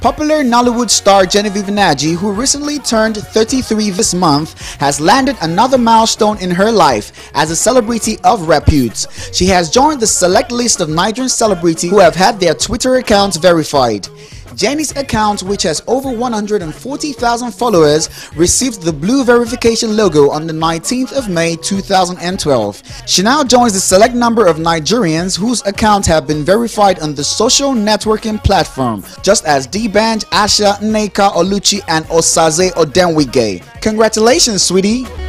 Popular Nollywood star Genevieve Nnaji, who recently turned 33 this month, has landed another milestone in her life as a celebrity of repute. She has joined the select list of Nigerian celebrities who have had their Twitter accounts verified. Jenny's account, which has over 140,000 followers, received the blue verification logo on the 19th of May 2012. She now joins the select number of Nigerians whose accounts have been verified on the social networking platform, just as D'Banj, Asha, Nneka Oluchi and Osaze Odenwige. Congratulations, sweetie!